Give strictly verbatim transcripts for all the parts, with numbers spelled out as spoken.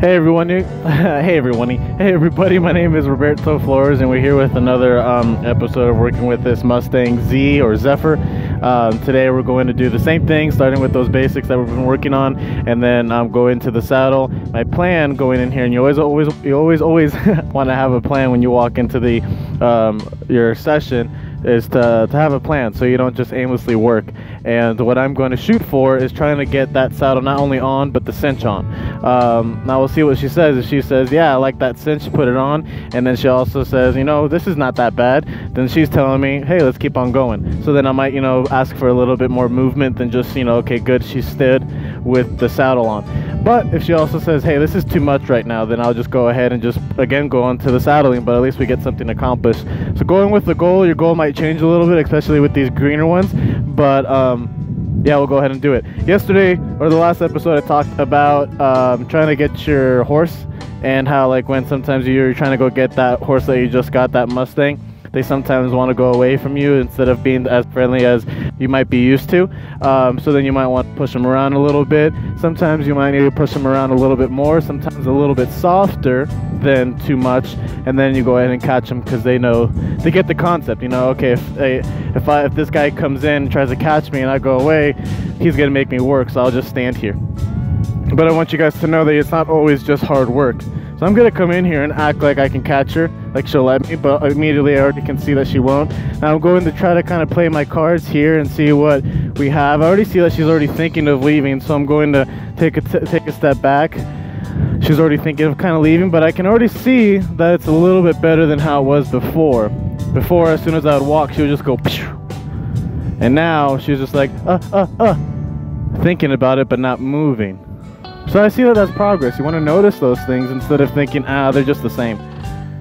Hey everyone, hey everyone, hey everybody, my name is Roberto Flores and we're here with another um, episode of Working With This Mustang Z or Zephyr. Um, today we're going to do the same thing, starting with those basics that we've been working on and then um, go into the saddle. My plan going in here, and you always, always, you always, always want to have a plan when you walk into the um, your session, is to, to have a plan so you don't just aimlessly work. And what I'm going to shoot for is trying to get that saddle not only on but the cinch on. Um, now we'll see what she says. If she says, yeah, I like that cinch, put it on, and then she also says, you know, this is not that bad, then she's telling me, hey, let's keep on going. So then I might, you know, ask for a little bit more movement than just, you know, okay, good, she stood with the saddle on. But if she also says, hey, this is too much right now, then I'll just go ahead and just, again, go on to the saddling, but at least we get something accomplished. So going with the goal, your goal might change a little bit, especially with these greener ones, but um, yeah, we'll go ahead and do it. Yesterday, or the last episode, I talked about um, trying to get your horse, and how like when sometimes you're trying to go get that horse that you just got, that Mustang, they sometimes want to go away from you instead of being as friendly as you might be used to. Um, so then you might want to push them around a little bit. Sometimes you might need to push them around a little bit more, sometimes a little bit softer than too much, and then you go ahead and catch them because they know, they get the concept, you know, okay, if they, if I, if this guy comes in and tries to catch me and I go away, he's going to make me work, so I'll just stand here. But I want you guys to know that it's not always just hard work. So I'm going to come in here and act like I can catch her, like she'll let me, but immediately I already can see that she won't. Now I'm going to try to kind of play my cards here and see what we have. I already see that she's already thinking of leaving, so I'm going to take a, t take a step back. She's already thinking of kind of leaving, but I can already see that it's a little bit better than how it was before. Before, as soon as I would walk, she would just go, pshh. And now she's just like, uh, uh, uh, thinking about it, but not moving. So I see that that's progress. You want to notice those things instead of thinking, ah, they're just the same.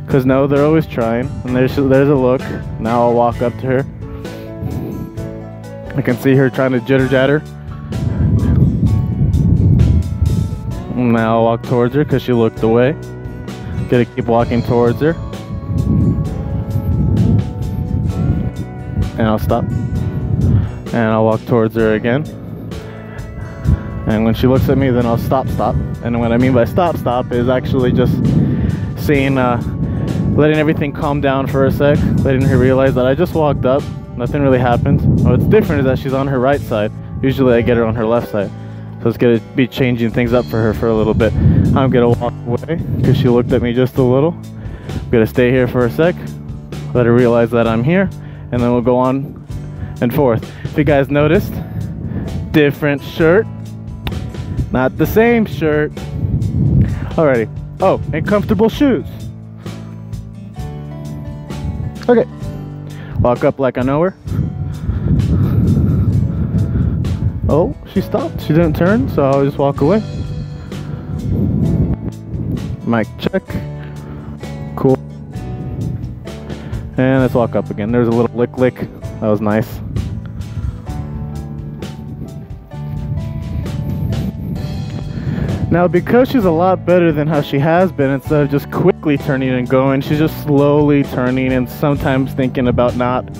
Because no, they're always trying. And there's, there's a look. Now I'll walk up to her. I can see her trying to jitter-jatter. Now I'll walk towards her because she looked away. Gotta keep walking towards her. And I'll stop. And I'll walk towards her again. And when she looks at me, then I'll stop, stop. And what I mean by stop, stop is actually just seeing, uh, letting everything calm down for a sec, letting her realize that I just walked up, nothing really happened. What's different is that she's on her right side. Usually I get her on her left side. So it's gonna be changing things up for her for a little bit. I'm gonna walk away because she looked at me just a little. I'm gonna stay here for a sec, let her realize that I'm here, and then we'll go on and forth. If you guys noticed, different shirt. Not the same shirt. Alrighty. Oh, and comfortable shoes. Okay. Walk up like I know her. Oh, she stopped. She didn't turn, so I'll just walk away. Mic check. Cool. And let's walk up again. There's a little lick lick. That was nice. Now, because she's a lot better than how she has been, instead of just quickly turning and going, she's just slowly turning and sometimes thinking about not.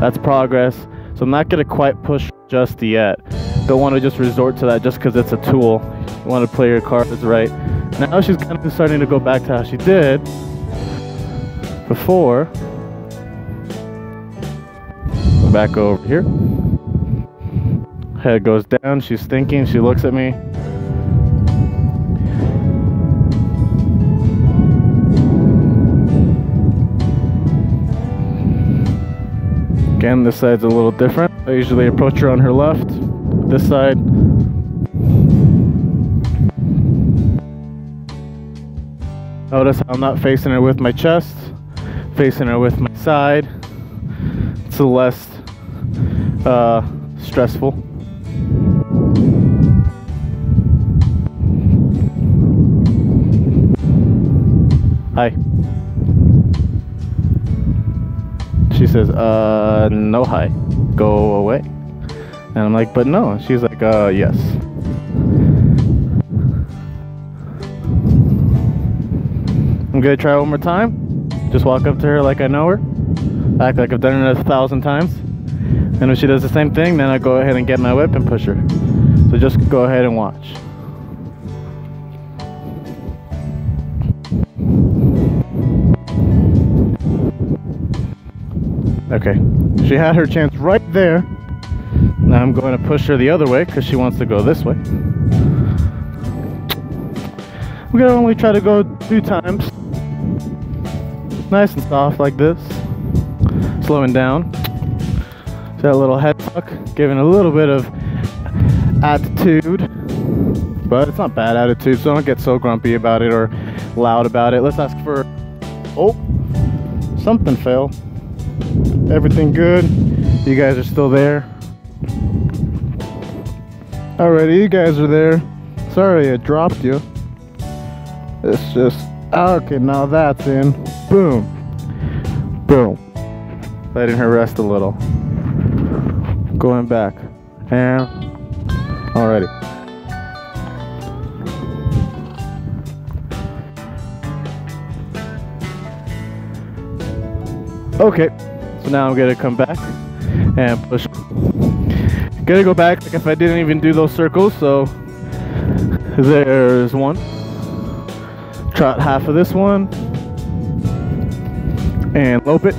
That's progress. So I'm not going to quite push just yet. Don't want to just resort to that just because it's a tool. You want to play your cards right. Now she's kind of starting to go back to how she did before. Back over here. Head goes down. She's thinking. She looks at me. Again, this side's a little different. I usually approach her on her left, this side. Notice how I'm not facing her with my chest, facing her with my side. It's less uh, stressful. Hi. She says, uh, no, hi, go away. And I'm like, but no. She's like, uh, yes. I'm gonna try one more time. Just walk up to her like I know her. Act like I've done it a thousand times. And if she does the same thing, then I go ahead and get my whip and push her. So just go ahead and watch. Okay, she had her chance right there. Now I'm going to push her the other way because she wants to go this way. We're going to only try to go two times. Nice and soft like this. Slowing down. See that little head tuck, giving a little bit of attitude. But it's not bad attitude, so don't get so grumpy about it or loud about it. Let's ask for... Oh! Something fell. Everything good? You guys are still there? Alrighty, you guys are there. Sorry I dropped you. It's just... Okay, now that's in. Boom. Boom. Letting her rest a little. Going back. And... Alrighty. Okay, so now I'm gonna come back and push. Gonna go back like if I didn't even do those circles, so there's one. Trot half of this one. And lope it.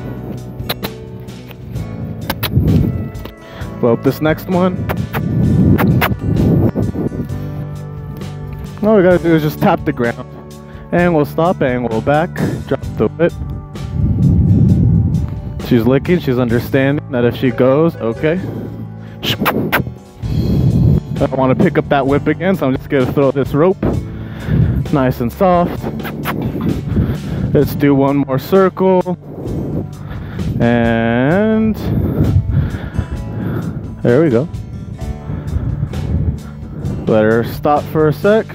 Lope this next one. All we gotta do is just tap the ground. And we'll stop and we'll back, drop the whip. She's licking, she's understanding that if she goes, okay. I don't want to pick up that whip again, so I'm just going to throw this rope. Nice and soft. Let's do one more circle. And... There we go. Let her stop for a sec.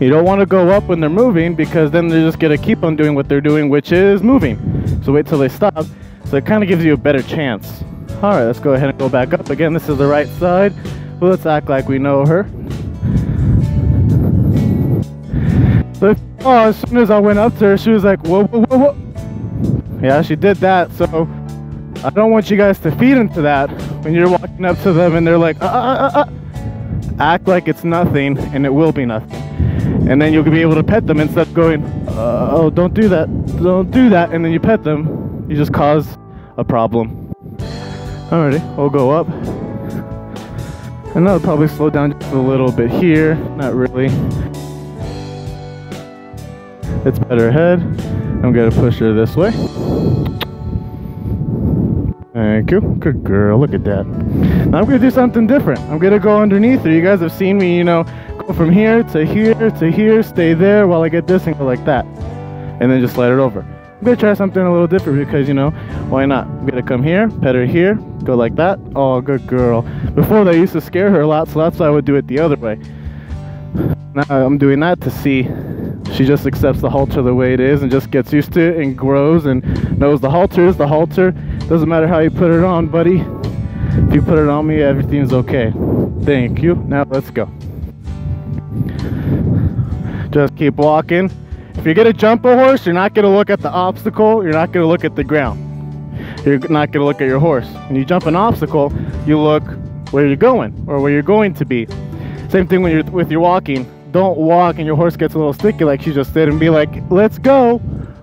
You don't want to go up when they're moving, because then they're just going to keep on doing what they're doing, which is moving. So wait till they stop, so it kind of gives you a better chance. Alright, let's go ahead and go back up again. This is the right side. Well, let's act like we know her. So, oh, as soon as I went up to her, she was like, whoa, whoa, whoa, whoa. Yeah, she did that, so I don't want you guys to feed into that when you're walking up to them and they're like, uh, uh, uh, uh. Act like it's nothing, and it will be nothing. And then you'll be able to pet them instead of going, uh, oh, don't do that, don't do that, and then you pet them. You just cause a problem. Alrighty, we'll go up. And that'll probably slow down just a little bit here. Not really. It's better ahead. I'm going to push her this way. Thank you. Good girl. Look at that. Now I'm going to do something different. I'm going to go underneath her. You guys have seen me, you know, go from here to here to here, stay there while I get this and go like that. And then just slide it over. I'm going to try something a little different because, you know, why not? I'm going to come here, pet her here, go like that. Oh, good girl. Before they used to scare her a lot, so that's why I would do it the other way. Now I'm doing that to see she just accepts the halter the way it is and just gets used to it and grows and knows the halter is the halter. Doesn't matter how you put it on, buddy. If you put it on me, everything's okay. Thank you. Now let's go. Just keep walking. If you're gonna jump a horse, you're not gonna look at the obstacle, you're not gonna look at the ground. You're not gonna look at your horse. When you jump an obstacle, you look where you're going or where you're going to be. Same thing when you're with your walking. Don't walk and your horse gets a little sticky like she just did and be like, let's go,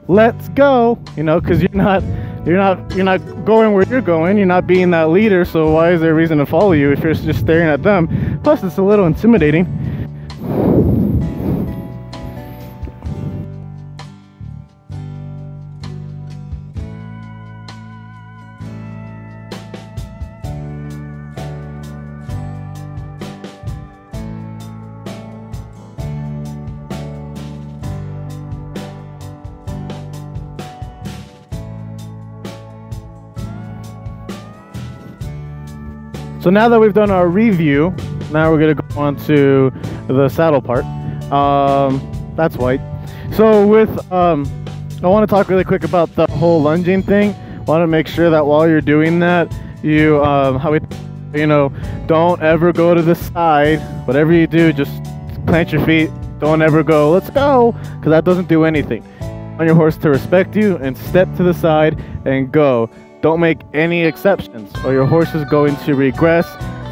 let's go. You know, because you're not you're not you're not going where you're going, you're not being that leader, so why is there a reason to follow you if you're just staring at them? Plus it's a little intimidating. So now that we've done our review, now we're going to go on to the saddle part. Um, that's white. So with, um, I want to talk really quick about the whole lunging thing. Want to make sure that while you're doing that, you, um, how we, you know, don't ever go to the side. Whatever you do, just plant your feet. Don't ever go, let's go, because that doesn't do anything. You want your horse to respect you and step to the side and go. Don't make any exceptions or your horse is going to regress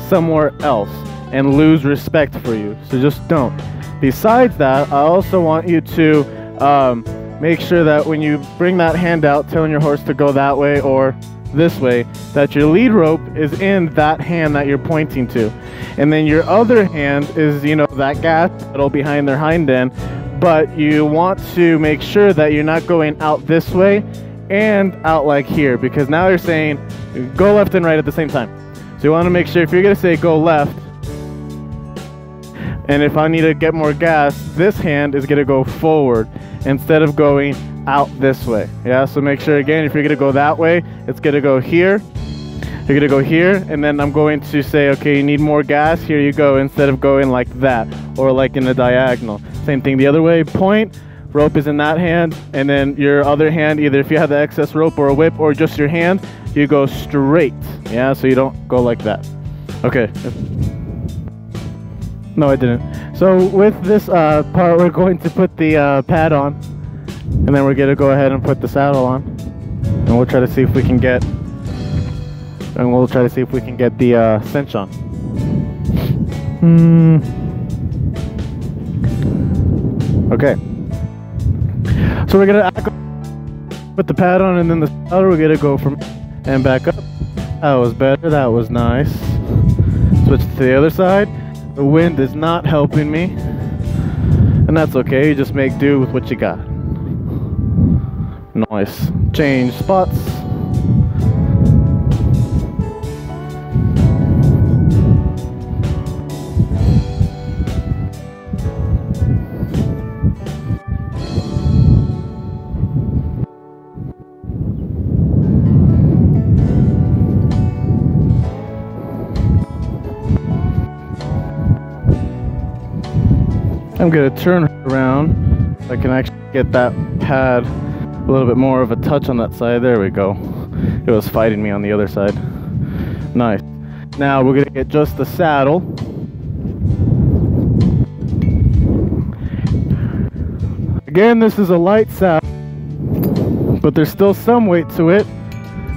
somewhere else and lose respect for you. So just don't. Besides that, I also want you to um, make sure that when you bring that hand out telling your horse to go that way or this way, that your lead rope is in that hand that you're pointing to. And then your other hand is, you know, that gas pedal behind their hind end. But you want to make sure that you're not going out this way and out like here, because now you're saying go left and right at the same time. So you want to make sure, if you're going to say go left, and if I need to get more gas, this hand is going to go forward instead of going out this way. Yeah, so make sure again, if you're going to go that way, it's going to go here. You're going to go here, and then I'm going to say, okay, you need more gas, here you go, instead of going like that or like in a diagonal. Same thing the other way, point, rope is in that hand, and then your other hand, either if you have the excess rope or a whip or just your hand, you go straight. Yeah, so you don't go like that. Okay. No, I didn't. So with this uh, part, we're going to put the uh, pad on, and then we're going to go ahead and put the saddle on, and we'll try to see if we can get, and we'll try to see if we can get the uh, cinch on. Hmm. Okay. So we're going to put the pad on, and then the saddle, we're going to go from and back up. That was better. That was nice. Switch to the other side. The wind is not helping me, and that's okay, you just make do with what you got. Nice. Change spots. I'm going to turn her around so I can actually get that pad a little bit more of a touch on that side. There we go. It was fighting me on the other side. Nice. Now we're going to get just the saddle. Again, this is a light saddle, but there's still some weight to it,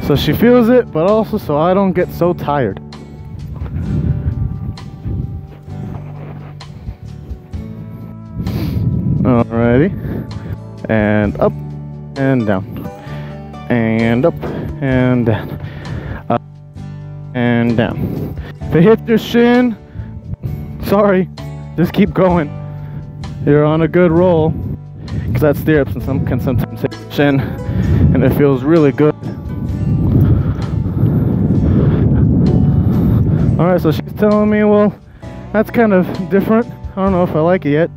so she feels it, but also so I don't get so tired. Alrighty, and up and down, and up and down, up and down. If it hits your shin, sorry, just keep going. You're on a good roll, because that stirrups and some can sometimes hit your shin, and it feels really good. Alright, so she's telling me, well, that's kind of different. I don't know if I like it yet.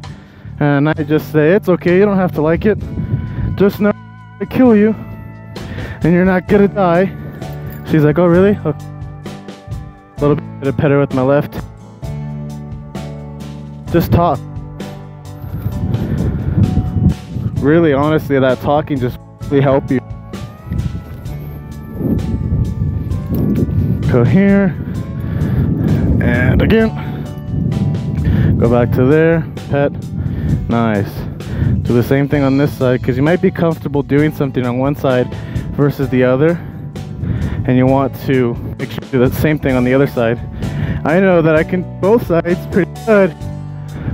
And I just say, it's okay, you don't have to like it. Just know it'll kill you, and you're not gonna die. She's like, oh really? Okay. A little bit of pet her with my left. Just talk. Really, honestly, that talking just really help you. Go here, and again. Go back to there, pet. Nice. Do the same thing on this side, because you might be comfortable doing something on one side versus the other, and you want to make sure you do the same thing on the other side. I know that I can do both sides pretty good,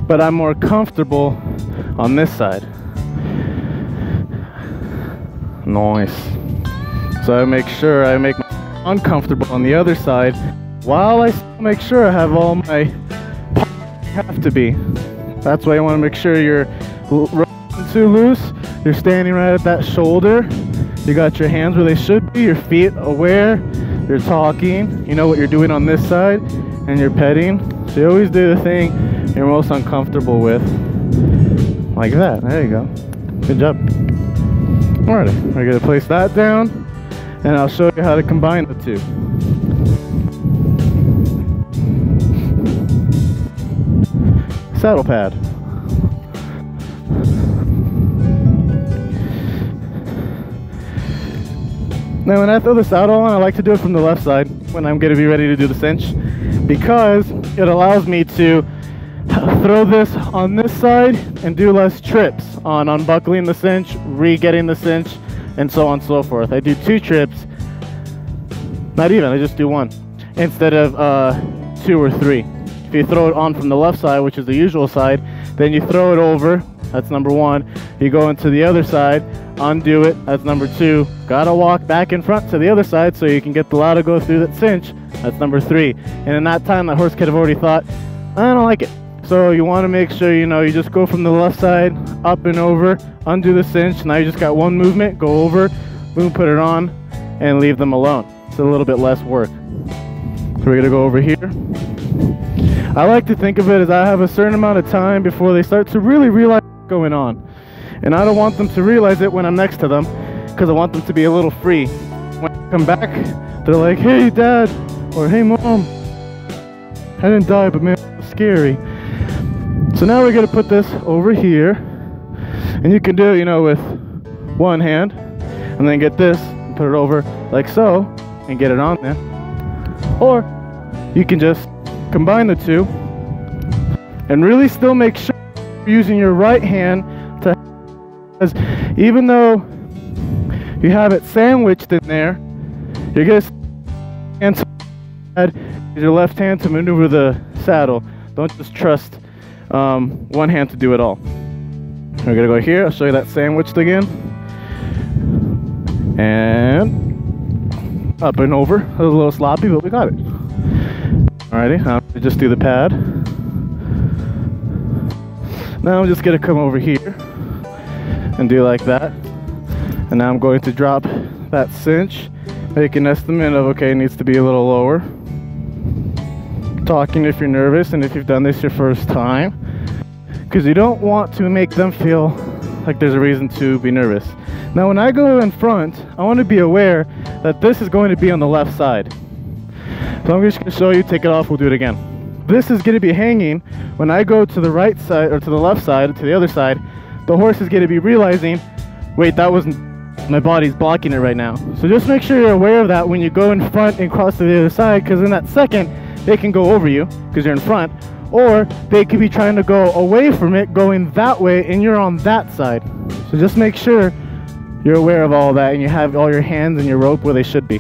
but I'm more comfortable on this side. Nice. So I make sure I make myself uncomfortable on the other side while I still make sure I have all my parts I have to be. That's why you want to make sure you're not too loose, you're standing right at that shoulder, you got your hands where they should be, your feet aware, you're talking, you know what you're doing on this side, and you're petting. So you always do the thing you're most uncomfortable with. Like that, there you go. Good job. Alright, we're going to place that down, and I'll show you how to combine the two. Saddle pad. Now when I throw the saddle on, I like to do it from the left side when I'm going to be ready to do the cinch, because it allows me to throw this on this side and do less trips on unbuckling the cinch, re-getting the cinch, and so on and so forth. I do two trips, not even, I just do one instead of uh, two or three. If you throw it on from the left side, which is the usual side, then you throw it over, That's number one. You go into the other side, undo it. That's number two. Gotta walk back in front to the other side so you can get the load to go through that cinch. That's number three. And in that time, the horse could have already thought, I don't like it. So you want to make sure, you know, you just go from the left side up and over, undo the cinch. Now you just got one movement, go over, boom, put it on, and leave them alone. It's a little bit less work. So we're going to go over here. I like to think of it as I have a certain amount of time before they start to really realize what's going on. And I don't want them to realize it when I'm next to them, because I want them to be a little free. When I come back, they're like, hey, Dad, or hey, Mom. I didn't die, but man, it was scary. So now we're going to put this over here. And you can do it, you know, with one hand. And then get this, and put it over like so, and get it on there. Or you can just combine the two and really still make sure you're using your right hand to, because even though you have it sandwiched in there, you're going to use your left hand to maneuver the saddle. Don't just trust um, one hand to do it all. We're going to go here. I'll show you that sandwiched again. And up and over. It was a little sloppy, but we got it. Alrighty, I'm gonna just do the pad. Now I'm just gonna come over here and do like that. And now I'm going to drop that cinch, make an estimate of, okay, it needs to be a little lower. Talking if you're nervous and if you've done this your first time. Because you don't want to make them feel like there's a reason to be nervous. Now when I go in front, I want to be aware that this is going to be on the left side. So I'm just going to show you, take it off, we'll do it again. This is going to be hanging. When I go to the right side, or to the left side, to the other side, the horse is going to be realizing, wait, that wasn't, my body's blocking it right now. So just make sure you're aware of that when you go in front and cross to the other side, because in that second, they can go over you, because you're in front, or they could be trying to go away from it, going that way, and you're on that side. So just make sure you're aware of all that, and you have all your hands and your rope where they should be.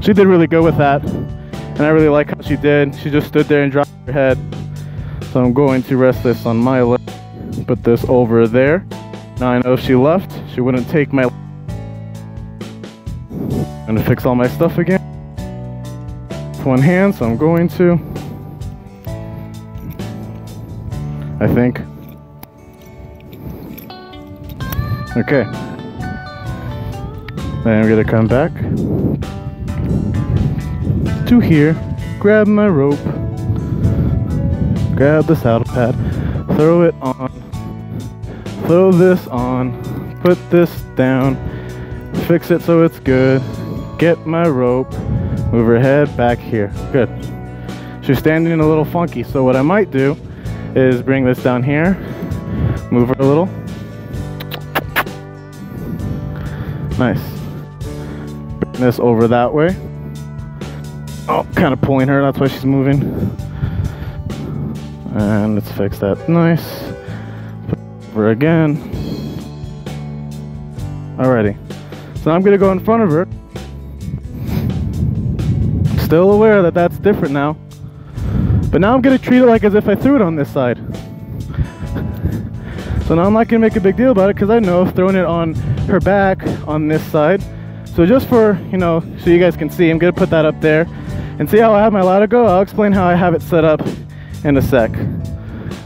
She did really good with that, and I really like how she did. She just stood there and dropped her head. So I'm going to rest this on my leg, put this over there. Now I know if she left, she wouldn't take my leg. I'm going to fix all my stuff again with one hand, so I'm going to, I think. Okay. Then I'm going to come back to here, grab my rope, grab the saddle pad, throw it on, throw this on, put this down, fix it so it's good, get my rope, move her head back here. Good. She's standing a little funky, so what I might do is bring this down here, move her a little. Nice. Bring this over that way. Oh, kind of pulling her, that's why she's moving. And let's fix that. Nice. Put it over again. Alrighty. So I'm going to go in front of her. Still aware that that's different now. But now I'm going to treat it like as if I threw it on this side. So now I'm not going to make a big deal about it, because I know throwing it on her back on this side. So just for, you know, so you guys can see, I'm going to put that up there. And see how I have my load go? I'll explain how I have it set up in a sec.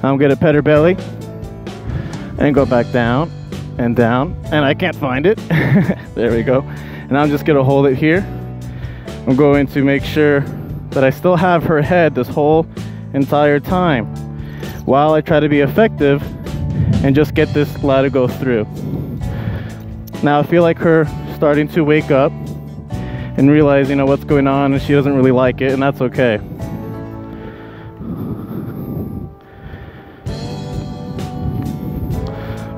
I'm going to pet her belly and go back down and down. And I can't find it. There we go. And I'm just going to hold it here. I'm going to make sure that I still have her head this whole entire time while I try to be effective and just get this load to go through. Now I feel like her starting to wake up and realize, you know, what's going on, and she doesn't really like it, and that's okay.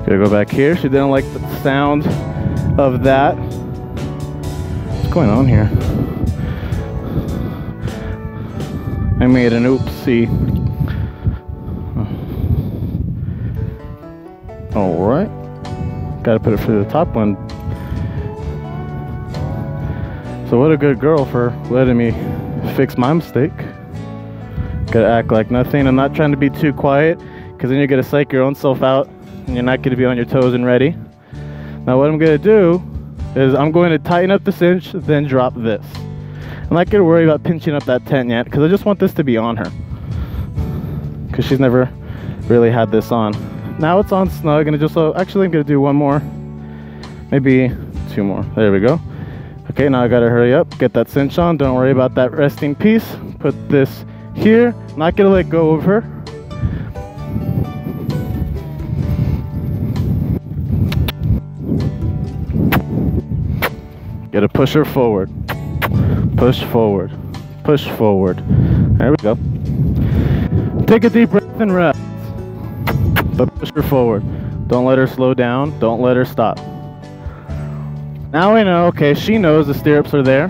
Gonna go back here. She didn't like the sound of that. What's going on here? I made an oopsie. All right. Gotta put it through the top one. So what a good girl for letting me fix my mistake. Gotta act like nothing. I'm not trying to be too quiet, because then you're going to psych your own self out and you're not going to be on your toes and ready. Now what I'm going to do is I'm going to tighten up the cinch, then drop this. I'm not going to worry about pinching up that tent yet because I just want this to be on her, because she's never really had this on. Now it's on snug, and it just so actually I'm going to do one more, maybe two more. There we go. Okay, now I got to hurry up, get that cinch on. Don't worry about that resting piece. Put this here. Not going to let go of her. Got to push her forward. Push forward. Push forward. There we go. Take a deep breath and rest. But push her forward. Don't let her slow down. Don't let her stop. Now I know, okay, she knows the stirrups are there.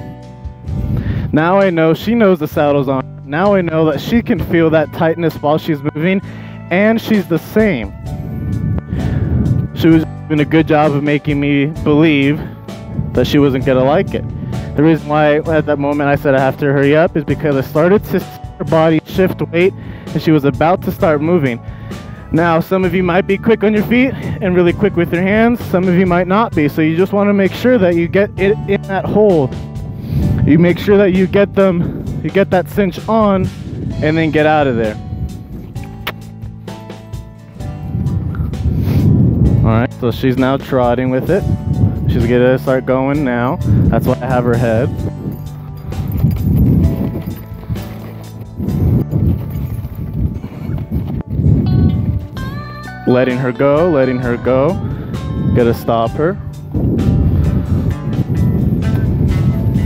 Now I know she knows the saddle's on. Now I know that she can feel that tightness while she's moving, and she's the same. She was doing a good job of making me believe that she wasn't gonna like it. The reason why at that moment I said I have to hurry up is because I started to see her body shift weight, and she was about to start moving. Now, some of you might be quick on your feet and really quick with your hands. Some of you might not be. So you just want to make sure that you get it in that hold. You make sure that you get them, you get that cinch on, and then get out of there. All right, so she's now trotting with it. She's gonna start going now. That's why I have her head. Letting her go, letting her go. Gotta stop her.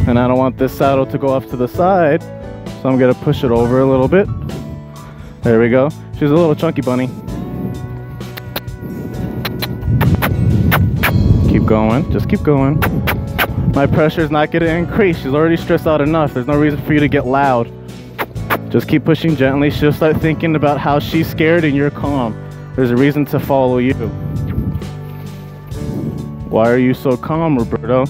And I don't want this saddle to go off to the side, so I'm gonna push it over a little bit. There we go. She's a little chunky bunny. Keep going, just keep going. My pressure's not gonna increase. She's already stressed out enough. There's no reason for you to get loud. Just keep pushing gently. She'll start thinking about how she's scared and you're calm. There's a reason to follow you. Why are you so calm, Roberto?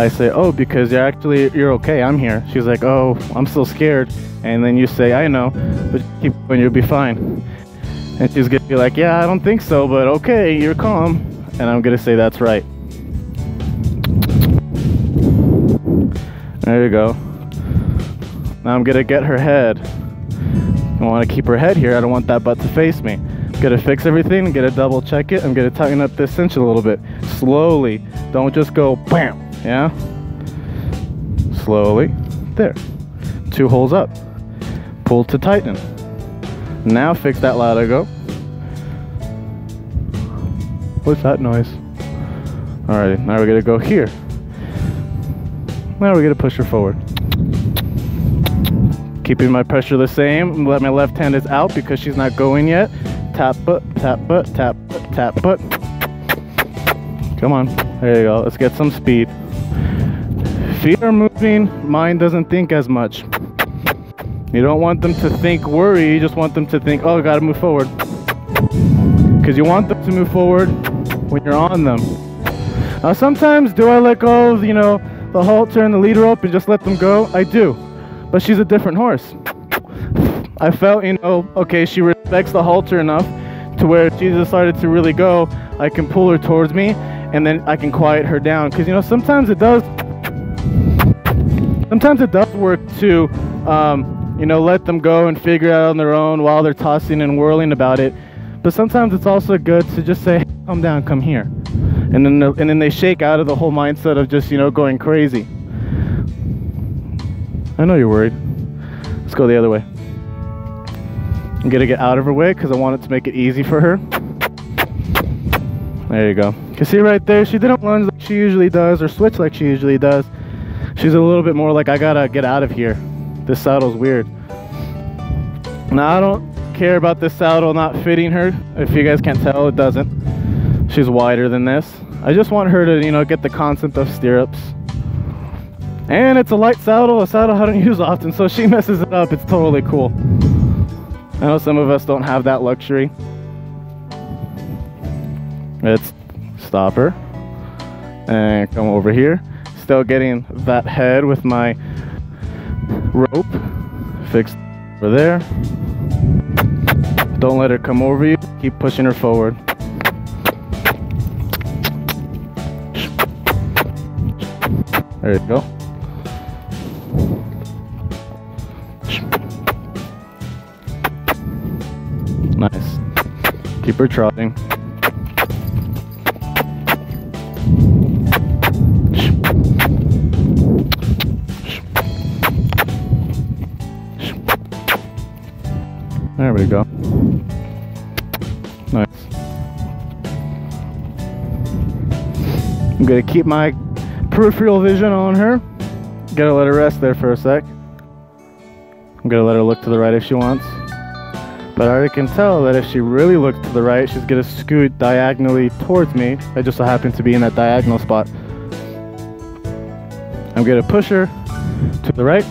I say, oh, because you're actually, you're okay, I'm here. She's like, oh, I'm still scared. And then you say, I know, but keep going, you'll be fine. And she's gonna be like, yeah, I don't think so, but okay, you're calm. And I'm gonna say, that's right. There you go. Now I'm gonna get her head. I wanna keep her head here, I don't want that butt to face me. Gonna fix everything, gonna double check it. I'm gonna tighten up this cinch a little bit. Slowly. Don't just go bam. Yeah? Slowly. There. Two holes up. Pull to tighten. Now fix that latigo. What's that noise? Alrighty, now we're gonna go here. Now we're gonna push her forward. Keeping my pressure the same. Let my left hand is out because she's not going yet. Tap butt, tap butt, tap butt, tap butt. Come on, there you go, let's get some speed. Feet are moving, mind doesn't think as much. You don't want them to think worry, you just want them to think, oh, I gotta move forward. Because you want them to move forward when you're on them. Now sometimes do I let go of, you know, the halter and the lead rope and just let them go? I do, but she's a different horse. I felt, you know, okay, she respects the halter enough to where if she decided to really go, I can pull her towards me and then I can quiet her down. Because, you know, sometimes it does, sometimes it does work to, um, you know, let them go and figure it out on their own while they're tossing and whirling about it. But sometimes it's also good to just say, hey, calm down, come here. And then, and then they shake out of the whole mindset of just, you know, going crazy. I know you're worried. Let's go the other way. I'm gonna get out of her way because I wanted to make it easy for her. There you go. You can see right there, she didn't lunge like she usually does or switch like she usually does. She's a little bit more like, I gotta get out of here. This saddle's weird. Now I don't care about this saddle not fitting her. If you guys can't tell, it doesn't. She's wider than this. I just want her to, you know, get the concept of stirrups. And it's a light saddle, a saddle I don't use often, so she messes it up. It's totally cool. I know some of us don't have that luxury. Let's stop her and come over here. Still getting that head with my rope fixed over there. Don't let her come over you. Keep pushing her forward. There you go. Nice. Keep her trotting. There we go. Nice. I'm gonna keep my peripheral vision on her. Gotta let her rest there for a sec. I'm gonna let her look to the right if she wants. But I already can tell that if she really looks to the right, she's gonna scoot diagonally towards me. I just so happen to be in that diagonal spot. I'm gonna push her to the right.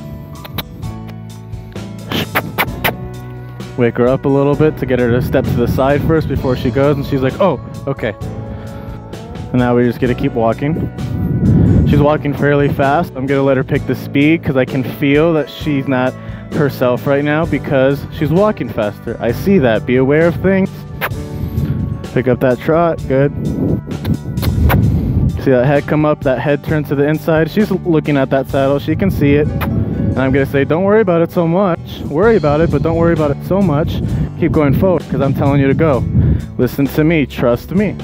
Wake her up a little bit to get her to step to the side first before she goes, and she's like, oh, okay. And now we're just gonna keep walking. She's walking fairly fast. I'm gonna let her pick the speed because I can feel that she's not herself right now because she's walking faster. I see that. Be aware of things. Pick up that trot. Good. See that head come up, that head turn to the inside. She's looking at that saddle. She can see it. And I'm gonna say, don't worry about it so much. Worry about it, but don't worry about it so much. Keep going forward, because I'm telling you to go. Listen to me, trust me.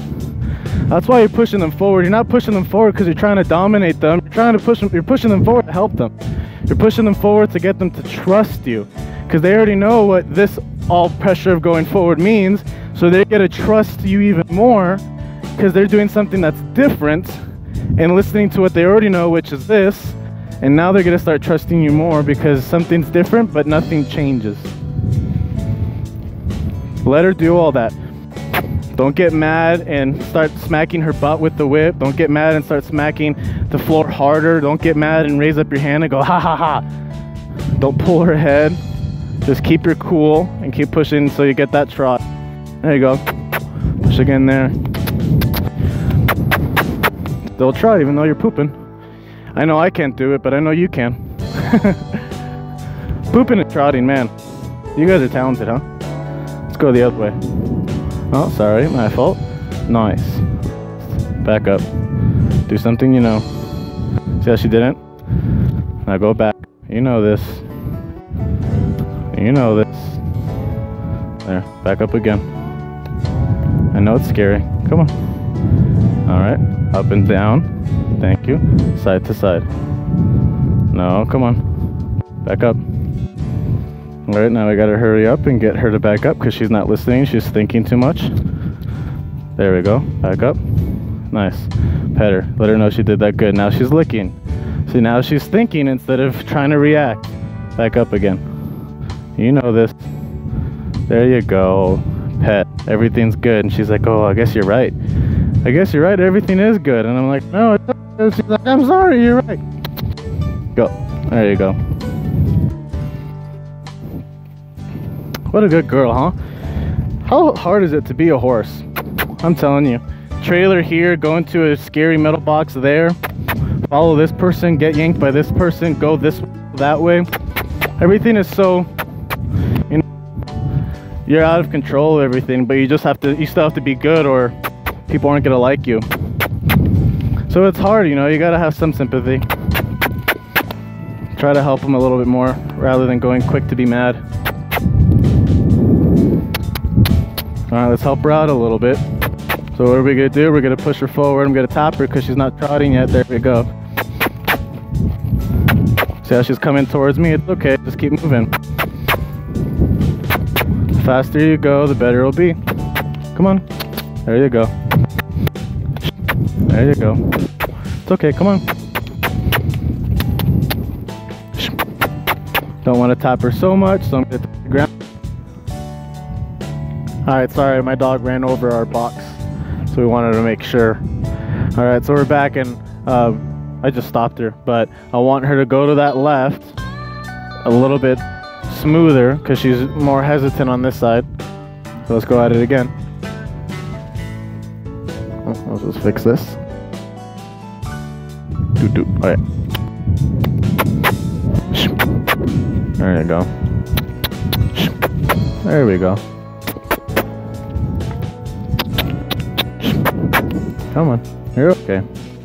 That's why you're pushing them forward. You're not pushing them forward because you're trying to dominate them. You're trying to push them, you're pushing them forward to help them. You're pushing them forward to get them to trust you. Because they already know what this all pressure of going forward means. So they're gonna trust you even more because they're doing something that's different and listening to what they already know, which is this. And now they're gonna start trusting you more because something's different, but nothing changes. Let her do all that. Don't get mad and start smacking her butt with the whip. Don't get mad and start smacking the floor harder. Don't get mad and raise up your hand and go, ha ha ha. Don't pull her head. Just keep your cool and keep pushing until you get that trot. There you go. Push again there. They'll try even though you're pooping. I know I can't do it, but I know you can. Pooping and trotting, man. You guys are talented, huh? Let's go the other way. Oh, sorry, my fault. Nice. Back up. Do something you know. See how she didn't? Now go back. You know this. You know this. There, back up again. I know it's scary. Come on. All right, up and down. Thank you. Side to side. No, come on. Back up. All right, now we gotta hurry up and get her to back up because she's not listening. She's thinking too much. There we go. Back up. Nice. Pet her. Let her know she did that good. Now she's licking. See, now she's thinking instead of trying to react. Back up again. You know this. There you go. Pet. Everything's good. And she's like, oh, I guess you're right. I guess you're right, everything is good. And I'm like, no, it's not. She's like, I'm sorry, you're right. Go. There you go. What a good girl, huh? How hard is it to be a horse? I'm telling you. Trailer here, go into a scary metal box there. Follow this person, get yanked by this person, go this that way. Everything is so, you know, you're out of control of everything, but you just have to, you still have to be good or people aren't gonna like you. So it's hard, you know, you gotta have some sympathy. Try to help them a little bit more rather than going quick to be mad. All right, let's help her out a little bit. So what are we gonna do? We're gonna push her forward. I'm gonna tap her because she's not trotting yet. There we go. See how she's coming towards me? It's okay, just keep moving. The faster you go, the better it'll be. Come on. There you go. There you go. It's okay, come on. Don't want to tap her so much, so I'm going to tap the ground. Alright, sorry, my dog ran over our box, so we wanted to make sure. Alright, so we're back, and uh, I just stopped her, but I want her to go to that left a little bit smoother, because she's more hesitant on this side. So let's go at it again. Let's just fix this. Doo doo. All right. There you go. There we go. Come on. You're okay.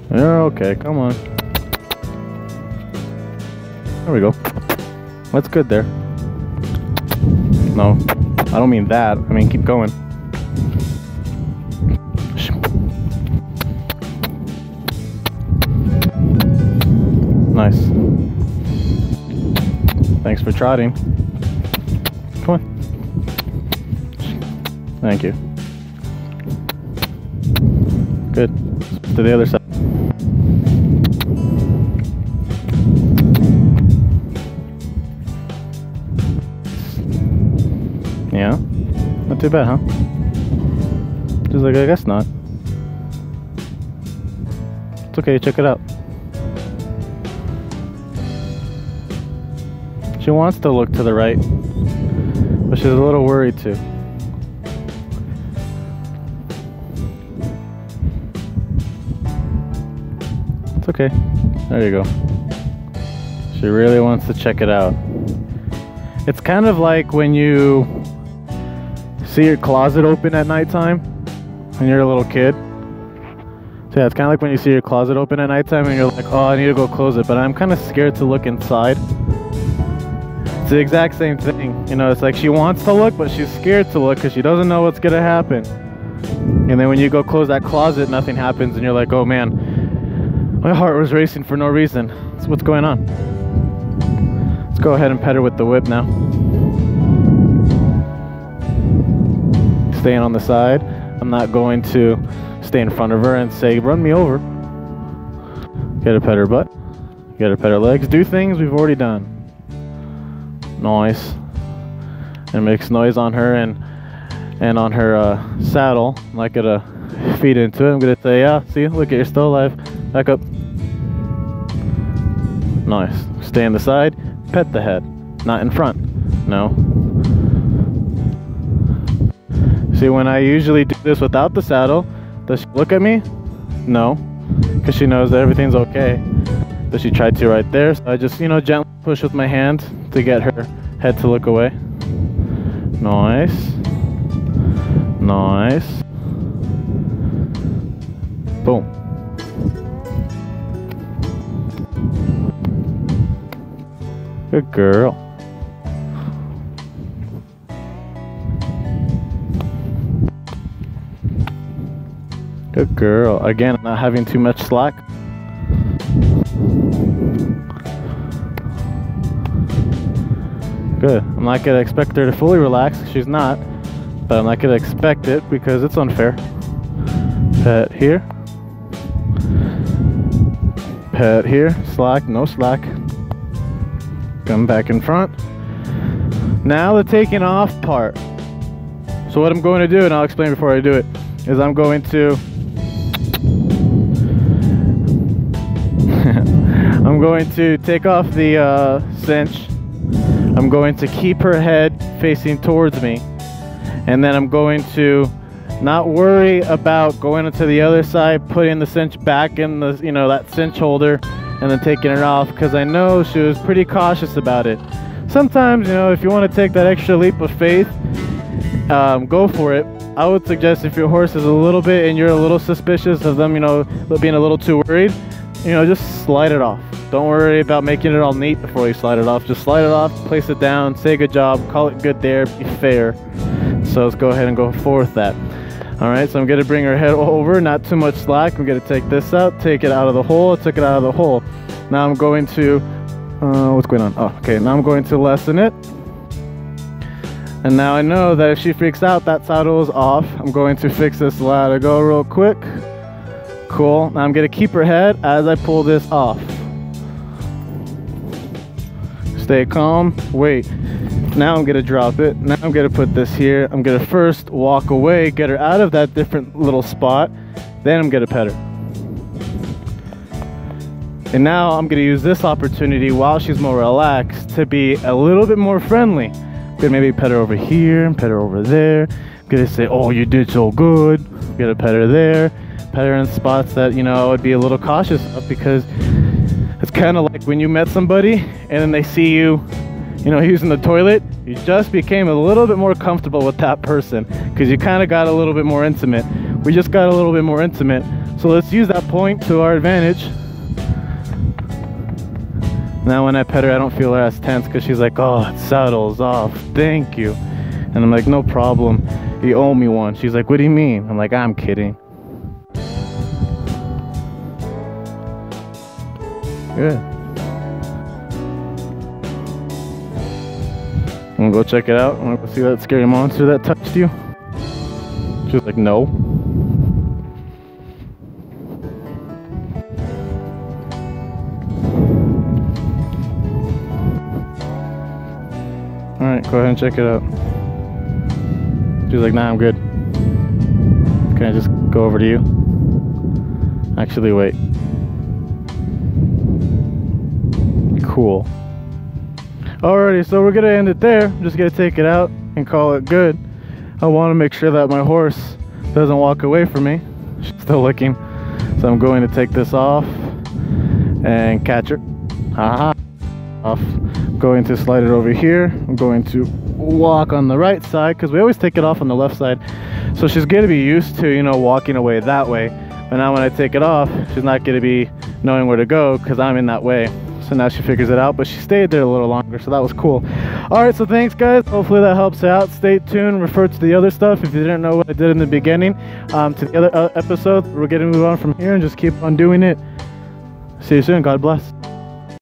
You're okay. Come on. There we go. That's good there. No. I don't mean that. I mean, keep going. Nice. Thanks for trotting. Come on. Thank you. Good. To the other side. Yeah. Not too bad, huh? Just like, I guess not. It's okay, check it out. She wants to look to the right, but she's a little worried too. It's okay. There you go. She really wants to check it out. It's kind of like when you see your closet open at nighttime when you're a little kid. So yeah, it's kind of like when you see your closet open at nighttime and you're like, oh, I need to go close it, but I'm kind of scared to look inside. It's the exact same thing, you know. It's like she wants to look, but she's scared to look because she doesn't know what's gonna happen. And then when you go close that closet, nothing happens, and you're like, "Oh man, my heart was racing for no reason." That's what's going on. Let's go ahead and pet her with the whip now. Staying on the side. I'm not going to stay in front of her and say, "Run me over." Get her pet her butt. Get her pet her legs. Do things we've already done. Noise and makes noise on her and and on her uh, saddle. I'm not gonna feed into it. I'm gonna say, yeah, see, look, you're still alive. Back up. Nice. Stay on the side. Pet the head, not in front. No. See, when I usually do this without the saddle, does she look at me? No, because she knows that everything's okay. So she tried to right there. So I just, you know, gently push with my hand to get her head to look away. Nice. Nice. Boom. Good girl. Good girl. Again, I'm not having too much slack. Good. I'm not going to expect her to fully relax. She's not. But I'm not going to expect it because it's unfair. Pet here. Pet here. Slack. No slack. Come back in front. Now the taking off part. So what I'm going to do, and I'll explain before I do it, is I'm going to... I'm going to take off the uh, cinch. I'm going to keep her head facing towards me, and then I'm going to not worry about going to the other side, putting the cinch back in the, you know, that cinch holder, and then taking it off, because I know she was pretty cautious about it. Sometimes, you know, if you want to take that extra leap of faith, um, go for it. I would suggest if your horse is a little bit and you're a little suspicious of them, you know, being a little too worried, you know, just slide it off. Don't worry about making it all neat before you slide it off. Just slide it off, place it down, say good job, call it good there, be fair. So let's go ahead and go forth that. All right, so I'm gonna bring her head over, not too much slack. We're gonna take this out, take it out of the hole, took it out of the hole. Now I'm going to, uh, what's going on? Oh, okay, now I'm going to lessen it. And now I know that if she freaks out, that saddle is off. I'm going to fix this, let her go real quick. Cool, now I'm gonna keep her head as I pull this off. Stay calm, wait, now I'm gonna drop it, now I'm gonna put this here, I'm gonna first walk away, get her out of that different little spot, then I'm gonna pet her. And now I'm gonna use this opportunity while she's more relaxed to be a little bit more friendly. I'm gonna maybe pet her over here, pet her over there, I'm gonna say, oh, you did so good, I'm gonna pet her there, pet her in spots that, you know, I would be a little cautious of, because it's kind of like when you met somebody and then they see you, you know, using the toilet. You just became a little bit more comfortable with that person because you kind of got a little bit more intimate. We just got a little bit more intimate. So So let's use that point to our advantage. Now when I pet her, I don't feel her as tense because she's like, oh, it saddle's off, thank you. And I'm like, no problem, you owe me one. She's like, what do you mean? I'm like, I'm kidding. Good. I'm gonna go check it out. I'm gonna go see that scary monster that touched you. She's like, no. Alright, go ahead and check it out. She's like, nah, I'm good. Can I just go over to you? Actually, wait. Cool. Alrighty, so we're gonna end it there. I'm just gonna take it out and call it good. I want to make sure that my horse doesn't walk away from me. She's still looking. So I'm going to take this off and catch her. Haha. Off. Going to slide it over here. I'm going to walk on the right side because we always take it off on the left side, so she's going to be used to, you know, walking away that way. But now when I take it off, she's not going to be knowing where to go because I'm in that way. So now she figures it out, but she stayed there a little longer, so that was cool. All right, so thanks guys, hopefully that helps out. Stay tuned, refer to the other stuff if you didn't know what I did in the beginning, um to the other uh, episodes. We're going to move on from here and just keep on doing it. See you soon. God bless.